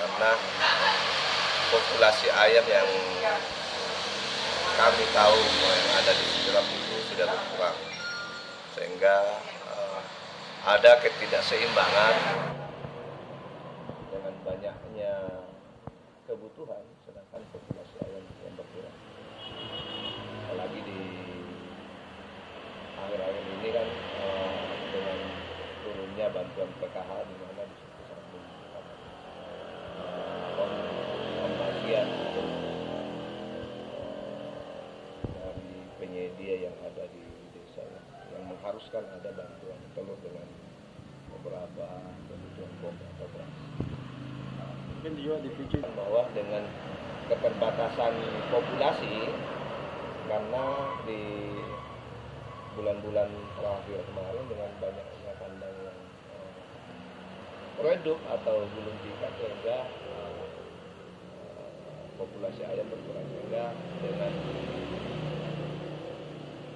karena populasi ayam yang kami tahu yang ada di Cilacap itu sudah berkurang, sehingga ada ketidakseimbangan dengan banyaknya kebutuhan, sedangkan populasi ayam yang berkurang. Apalagi di akhir-akhir ini kan dengan turunnya bantuan PKH di mana di situ sangat membutuhkan pembagian dari penyedia yang ada di desa yang mengharuskan ada bantuan telur dengan beberapa kebutuhan pokok atau beras. Mungkin juga dipikirkan bahwa dengan keterbatasan populasi karena di bulan-bulan terakhir kemarin dengan banyaknya kandang yang redup atau belum diikat, sehingga populasi ayam berkurang, sehingga dengan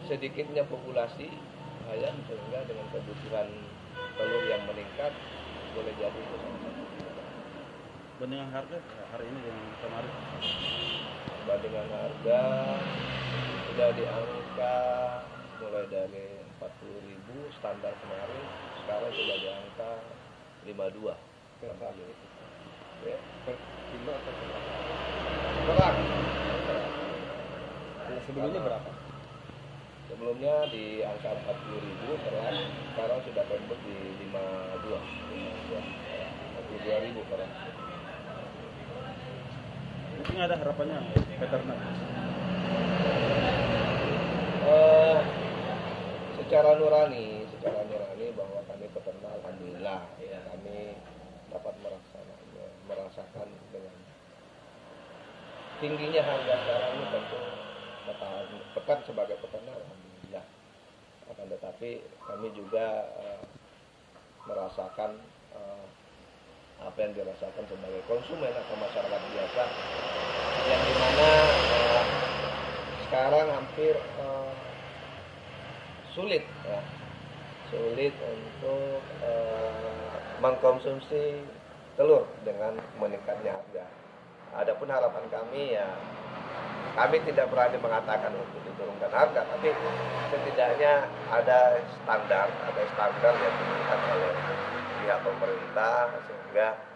sedikitnya populasi ayam sehingga dengan kebutuhan telur yang meningkat boleh jadi itu sangat bandingan harga hari ini dengan kemarin. Bandingan harga sudah di angka mulai dari 40.000 standar kemarin, sekarang sudah di angka 52 per kilo. Ya, per kilo atau per gram? Sebelumnya berapa? Sebelumnya di angka 40.000 per gram, sekarang sudah tembus di 52.000 per gram. Mungkin ada harapannya peternak. Secara nurani bahwa kami peternak, alhamdulillah ya, kami dapat merasakan dengan tingginya harga sekarang ini tentu pekan sebagai peternak alhamdulillah. Akan tetapi kami juga merasakan apa yang dirasakan sebagai konsumen atau masyarakat biasa, yang dimana sekarang hampir sulit untuk mengkonsumsi telur dengan meningkatnya harga. Adapun harapan kami ya, kami tidak berani mengatakan untuk diturunkan harga, tapi setidaknya ada standar yang diminta oleh pihak pemerintah sehingga